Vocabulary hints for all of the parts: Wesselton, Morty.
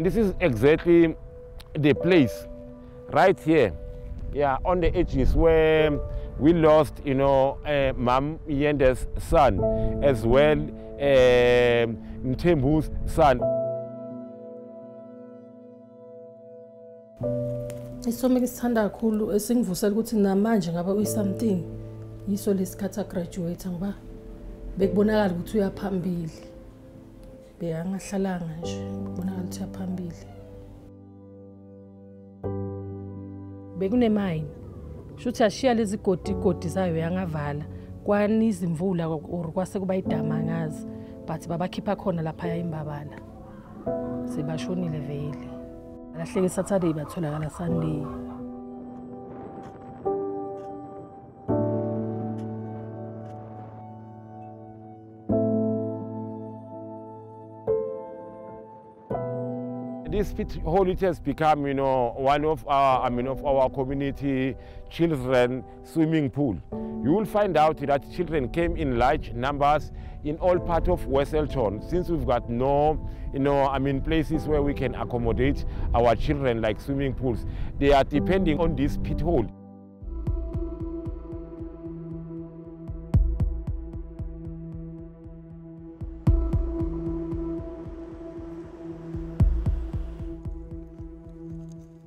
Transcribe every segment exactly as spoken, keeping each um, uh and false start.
This is exactly the place, right here, yeah, on the edges where we lost, you know, uh, Mam Yende's son, as well uh, Mthembu's son. Isome kisithanda kakhulu esingivusela ukuthi namanje ngaba uyi something yiso lesikhatha graduate ngoba bekubonakala ukuthi uyaphambili beyangahlalanga nje ubonakala ukuthi uyaphambili bekunemayini shothi ashiya lezi godi godi zayo yangavala kwani izimvula or kwase kuba idama ngazi but babakhipha khona lapha imbabala sebashonile vele. I think Saturday, but on Sunday. This pit-hole, it has become, you know, one of our, I mean, of our community children swimming pool. You will find out that children came in large numbers in all parts of Wesselton, since we've got no, you know, I mean, places where we can accommodate our children like swimming pools. They are depending on this pit hole.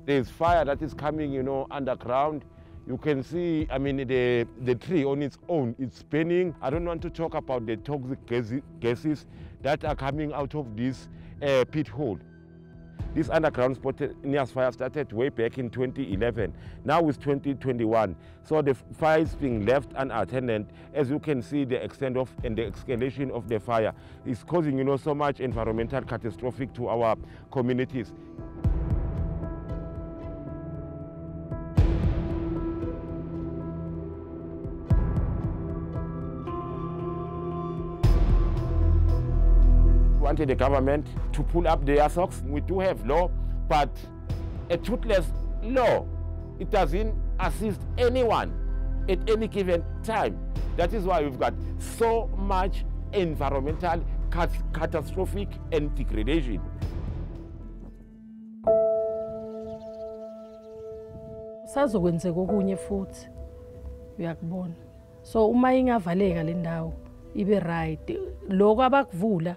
There's fire that is coming, you know, underground. You can see, I mean, the, the tree on its own, it's spinning. I don't want to talk about the toxic gas, gases that are coming out of this uh, pit hole. This underground spontaneous fire started way back in twenty eleven. Now it's twenty twenty-one. So the fire is being left unattended. As you can see, the extent of and the escalation of the fire is causing, you know, so much environmental catastrophic to our communities. Wanted the government to pull up their socks. We do have law, but a toothless law, it doesn't assist anyone at any given time. That is why we've got so much environmental cat catastrophic and degradation. Sazokwenzeka okunye futhi uyakubona. So uma ingavaleka le ndawo ibe right. Lokho abakuvula